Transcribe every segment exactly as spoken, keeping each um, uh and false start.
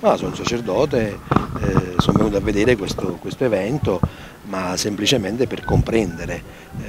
No, sono un sacerdote, eh, sono venuto a vedere questo, questo evento, ma semplicemente per comprendere, eh,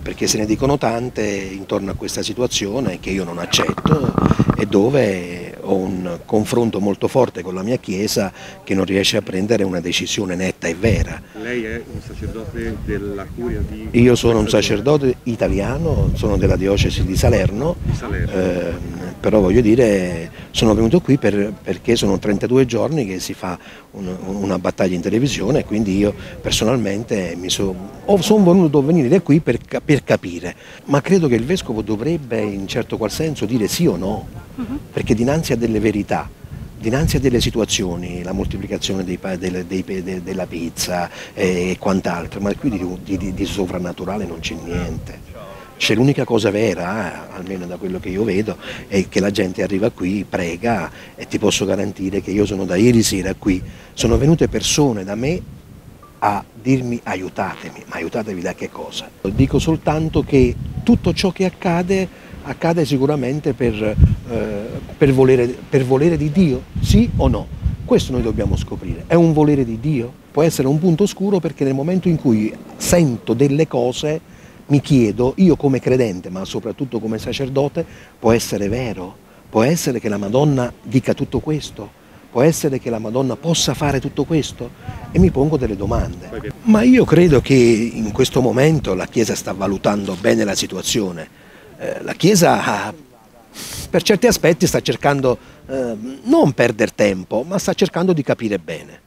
perché se ne dicono tante intorno a questa situazione che io non accetto e dove ho un confronto molto forte con la mia Chiesa che non riesce a prendere una decisione netta e vera. Lei è un sacerdote della curia di... Io sono un sacerdote italiano, sono della diocesi di Salerno, di Salerno. Eh, però voglio dire, sono venuto qui per, perché sono trentadue giorni che si fa un, una battaglia in televisione e quindi io personalmente mi sono son voluto venire da qui per, per capire, ma credo che il Vescovo dovrebbe in certo qual senso dire sì o no, uh-huh. perché dinanzi a delle verità, dinanzi a delle situazioni, la moltiplicazione dei, dei, dei, de, della pizza e, e quant'altro, ma qui di, di, di, di sovrannaturale non c'è niente. C'è l'unica cosa vera, eh, almeno da quello che io vedo, è che la gente arriva qui, prega e ti posso garantire che io sono da ieri sera qui, sono venute persone da me a dirmi aiutatemi, ma aiutatevi da che cosa? Dico soltanto che tutto ciò che accade, accade sicuramente per, eh, per, volere, per volere di Dio, sì o no? Questo noi dobbiamo scoprire, è un volere di Dio? Può essere un punto oscuro perché nel momento in cui sento delle cose mi chiedo, io come credente, ma soprattutto come sacerdote, può essere vero? Può essere che la Madonna dica tutto questo? Può essere che la Madonna possa fare tutto questo? E mi pongo delle domande. Ma io credo che in questo momento la Chiesa sta valutando bene la situazione. Eh, la Chiesa per certi aspetti sta cercando, eh, non perdere tempo, ma sta cercando di capire bene.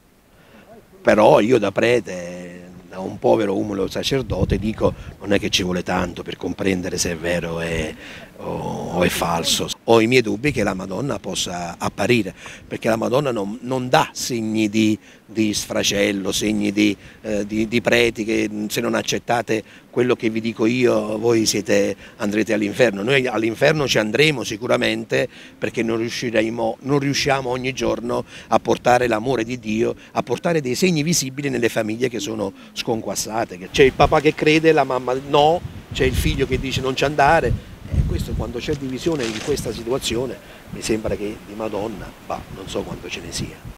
Però io da prete... da un povero umile sacerdote dico non è che ci vuole tanto per comprendere se è vero è, o, o è falso. Ho i miei dubbi che la Madonna possa apparire, perché la Madonna non, non dà segni di, di sfracello, segni di, eh, di, di preti che se non accettate quello che vi dico io voi siete, andrete all'inferno. Noi all'inferno ci andremo sicuramente perché non, riusciremo, non riusciamo ogni giorno a portare l'amore di Dio, a portare dei segni visibili nelle famiglie che sono sconquassate. C'è il papà che crede, la mamma no, c'è il figlio che dice non ci andare. E questo, quando c'è divisione in questa situazione, mi sembra che di Madonna, bah, non so quanto ce ne sia.